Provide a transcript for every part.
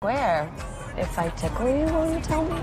Where? If I tickle you, will you tell me?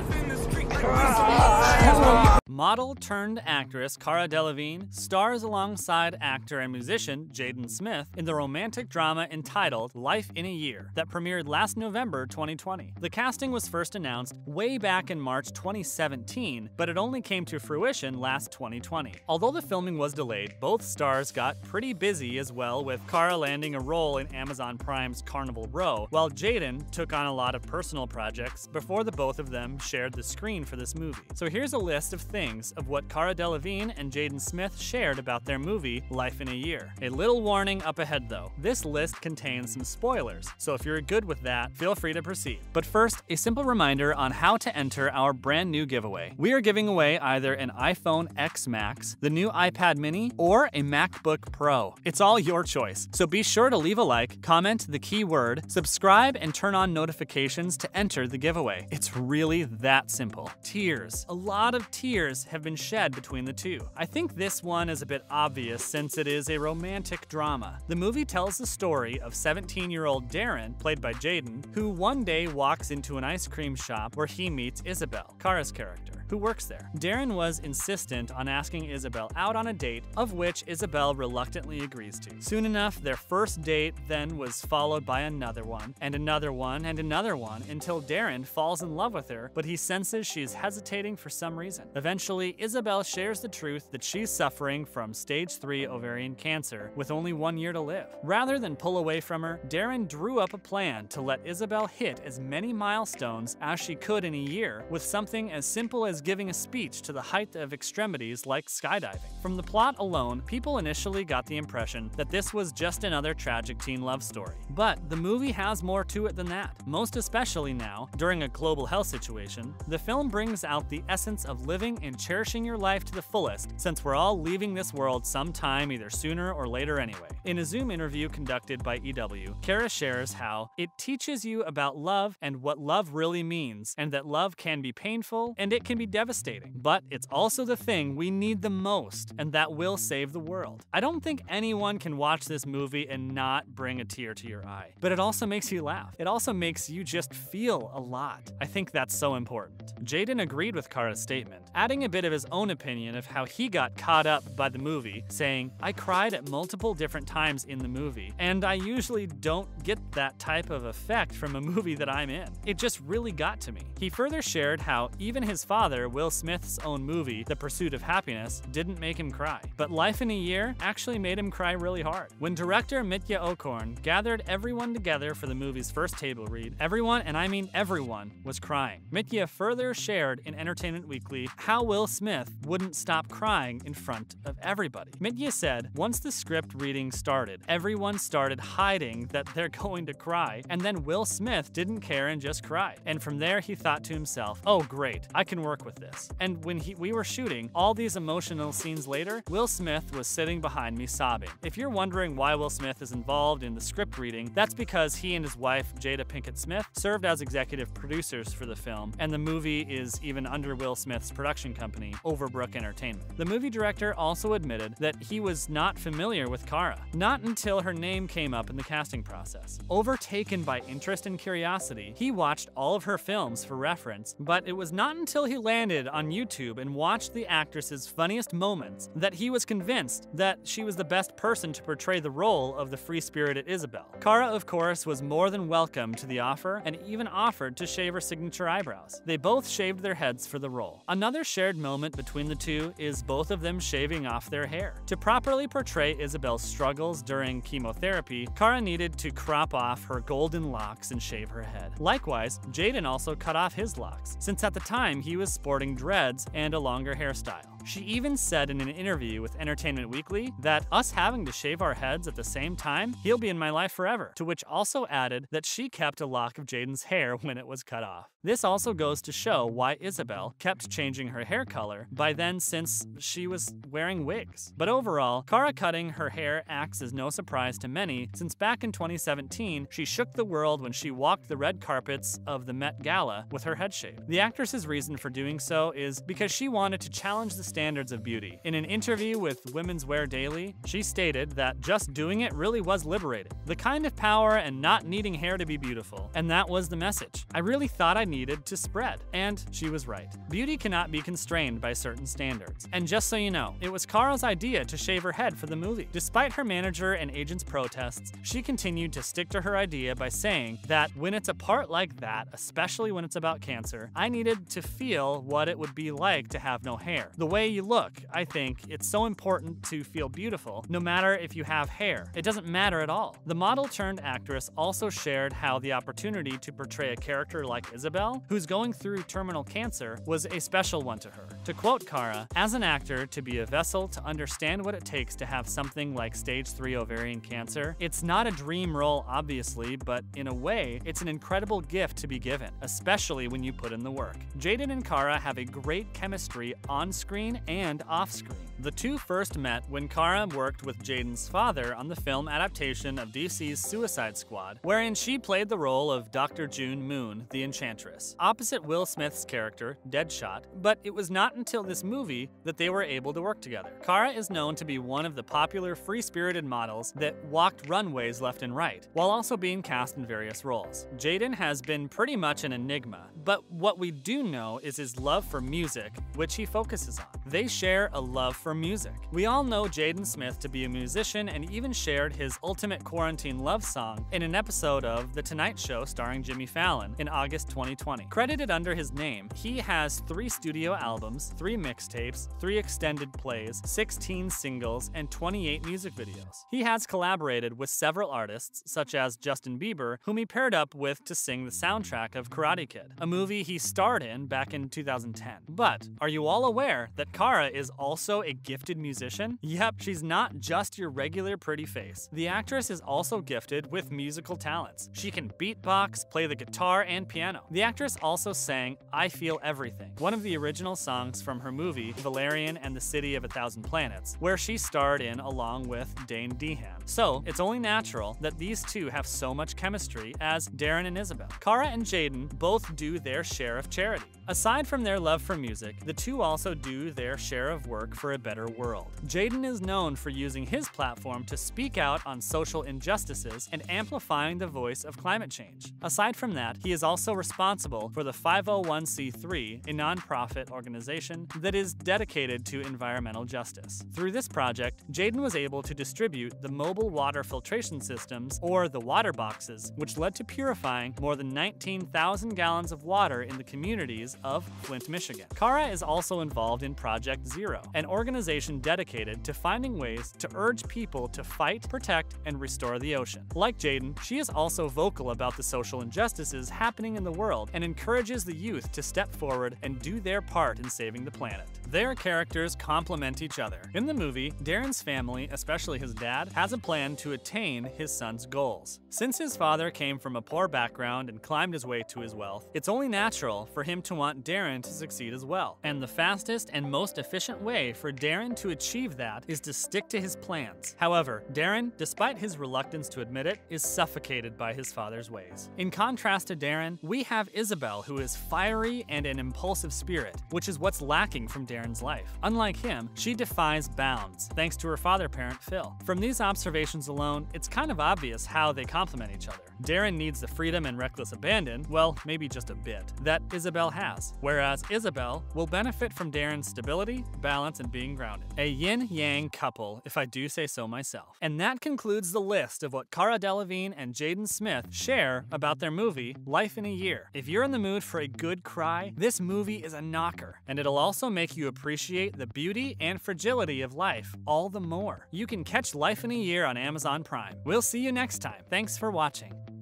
Model turned actress Cara Delevingne stars alongside actor and musician Jaden Smith in the romantic drama entitled Life in a Year that premiered last November 2020. The casting was first announced way back in March 2017, but it only came to fruition last 2020. Although the filming was delayed, both stars got pretty busy as well, with Cara landing a role in Amazon Prime's Carnival Row, while Jaden took on a lot of personal projects before the both of them shared the screen for this movie. So here's a list of things of what Cara Delevingne and Jaden Smith shared about their movie Life in a Year. A little warning up ahead though, this list contains some spoilers, so if you're good with that, feel free to proceed. But first, a simple reminder on how to enter our brand new giveaway. We are giving away either an iPhone X Max, the new iPad mini, or a MacBook Pro. It's all your choice, so be sure to leave a like, comment the keyword, subscribe, and turn on notifications to enter the giveaway. It's really that simple. Tears. A lot of tears have been shed between the two. I think this one is a bit obvious since it is a romantic drama. The movie tells the story of 17-year-old Darren, played by Jaden, who one day walks into an ice cream shop where he meets Isabel, Cara's character, who works there. Darren was insistent on asking Isabel out on a date, of which Isabel reluctantly agrees to. Soon enough, their first date then was followed by another one, and another one, and another one, until Darren falls in love with her, but he senses she is hesitating for some reason. Eventually, Isabel shares the truth that she's suffering from stage 3 ovarian cancer with only 1 year to live. Rather than pull away from her, Darren drew up a plan to let Isabel hit as many milestones as she could in a year, with something as simple as giving a speech to the height of extremities like skydiving. From the plot alone, people initially got the impression that this was just another tragic teen love story. But the movie has more to it than that. Most especially now, during a global health situation, the film brings out the essence of living and cherishing your life to the fullest, since we're all leaving this world sometime, either sooner or later anyway. In a Zoom interview conducted by EW, Cara shares how it teaches you about love and what love really means, and that love can be painful and it can be devastating, but it's also the thing we need the most, and that will save the world. I don't think anyone can watch this movie and not bring a tear to your eye, but it also makes you laugh. It also makes you just feel a lot. I think that's so important. Jaden agreed with Cara's statement, adding a bit of his own opinion of how he got caught up by the movie, saying, "I cried at multiple different times in the movie, and I usually don't get that type of effect from a movie that I'm in. It just really got to me." He further shared how even his father, Will Smith's own movie, The Pursuit of Happiness, didn't make him cry, but Life in a Year actually made him cry really hard. When director Mitja Okorn gathered everyone together for the movie's first table read, everyone, and I mean everyone, was crying. Mitja further shared in Entertainment Weekly how Will Smith wouldn't stop crying in front of everybody. Mitja said, "Once the script reading started, everyone started hiding that they're going to cry, and then Will Smith didn't care and just cried. And from there he thought to himself, oh great, I can work with this. And when we were shooting all these emotional scenes later, Will Smith was sitting behind me sobbing." If you're wondering why Will Smith is involved in the script reading, that's because he and his wife, Jada Pinkett Smith, served as executive producers for the film, and the movie is even under Will Smith's production company, Overbrook Entertainment. The movie director also admitted that he was not familiar with Cara, not until her name came up in the casting process. Overtaken by interest and curiosity, he watched all of her films for reference, but it was not until he landed on YouTube and watched the actress's funniest moments that he was convinced that she was the best person to portray the role of the free-spirited Isabel. Cara, of course, was more than welcome to the offer and even offered to shave her signature eyebrows. They both shaved their heads for the role. Another shared moment between the two is both of them shaving off their hair. To properly portray Isabel's struggles during chemotherapy, Cara needed to crop off her golden locks and shave her head. Likewise, Jaden also cut off his locks, since at the time he was sporting dreads and a longer hairstyle. She even said in an interview with Entertainment Weekly that us having to shave our heads at the same time, he'll be in my life forever, to which also added that she kept a lock of Jaden's hair when it was cut off. This also goes to show why Isabel kept changing her hair color by then, since she was wearing wigs. But overall, Cara cutting her hair acts as no surprise to many, since back in 2017, she shook the world when she walked the red carpets of the Met Gala with her head shaved. The actress's reason for doing so is because she wanted to challenge the standards of beauty. In an interview with Women's Wear Daily, she stated that just doing it really was liberating. The kind of power and not needing hair to be beautiful. And that was the message I really thought I needed to spread. And she was right. Beauty cannot be constrained by certain standards. And just so you know, it was Cara's idea to shave her head for the movie. Despite her manager and agent's protests, she continued to stick to her idea by saying that when it's a part like that, especially when it's about cancer, I needed to feel what it would be like to have no hair. The way you look, I think it's so important to feel beautiful, no matter if you have hair. It doesn't matter at all. The model turned actress also shared how the opportunity to portray a character like Isabel, who's going through terminal cancer, was a special one to her. To quote Cara, as an actor, to be a vessel to understand what it takes to have something like stage 3 ovarian cancer, it's not a dream role, obviously, but in a way, it's an incredible gift to be given, especially when you put in the work. Jaden and Cara have a great chemistry on screen and off screen. The two first met when Cara worked with Jaden's father on the film adaptation of DC's Suicide Squad, wherein she played the role of Dr. June Moon, the Enchantress, opposite Will Smith's character, Deadshot, but it was not until this movie that they were able to work together. Cara is known to be one of the popular free-spirited models that walked runways left and right, while also being cast in various roles. Jaden has been pretty much an enigma, but what we do know is his love for music, which he focuses on. They share a love for music. We all know Jaden Smith to be a musician and even shared his ultimate quarantine love song in an episode of The Tonight Show starring Jimmy Fallon in August 2020. Credited under his name, he has 3 studio albums, 3 mixtapes, 3 extended plays, 16 singles, and 28 music videos. He has collaborated with several artists, such as Justin Bieber, whom he paired up with to sing the soundtrack of Karate Kid, a movie he starred in back in 2010. But are you all aware that Cara is also a gifted musician? Yep, she's not just your regular pretty face. The actress is also gifted with musical talents. She can beatbox, play the guitar, and piano. The actress also sang I Feel Everything, one of the original songs from her movie Valerian and the City of a Thousand Planets, where she starred in along with Dane DeHaan. So it's only natural that these two have so much chemistry as Darren and Isabel. Cara and Jaden both do their share of charity. Aside from their love for music, the two also do their share of work for a better world. Jaden is known for using his platform to speak out on social injustices and amplifying the voice of climate change. Aside from that, he is also responsible for the 501c3, a nonprofit organization that is dedicated to environmental justice. Through this project, Jaden was able to distribute the mobile water filtration systems, or the water boxes, which led to purifying more than 19,000 gallons of water in the communities of Flint, Michigan. Cara is also involved in Project Zero, an organization dedicated to finding ways to urge people to fight, protect, and restore the ocean. Like Jaden, she is also vocal about the social injustices happening in the world and encourages the youth to step forward and do their part in saving the planet. Their characters complement each other. In the movie, Darren's family, especially his dad, has a plan to attain his son's goals. Since his father came from a poor background and climbed his way to his wealth, it's only natural for him to want Darren to succeed as well. And the fastest and most efficient way for Darren to achieve that is to stick to his plans. However, Darren, despite his reluctance to admit it, is suffocated by his father's ways. In contrast to Darren, we have Isabel, who is fiery and an impulsive spirit, which is what's lacking from Darren's life. Unlike him, she defies bounds, thanks to her father-parent, Phil. From these observations alone, it's kind of obvious how they complement each other. Darren needs the freedom and reckless abandon, well, maybe just a bit, that Isabel has, whereas Isabel will benefit from Darren's stability, balance, and being grounded. A yin-yang couple, if I do say so myself. And that concludes the list of what Cara Delevingne and Jaden Smith share about their movie, Life in a Year. If you're in the mood for a good cry, this movie is a knocker, and it'll also make you appreciate the beauty and fragility of life all the more. You can catch Life in a Year on Amazon Prime. We'll see you next time. Thanks for watching.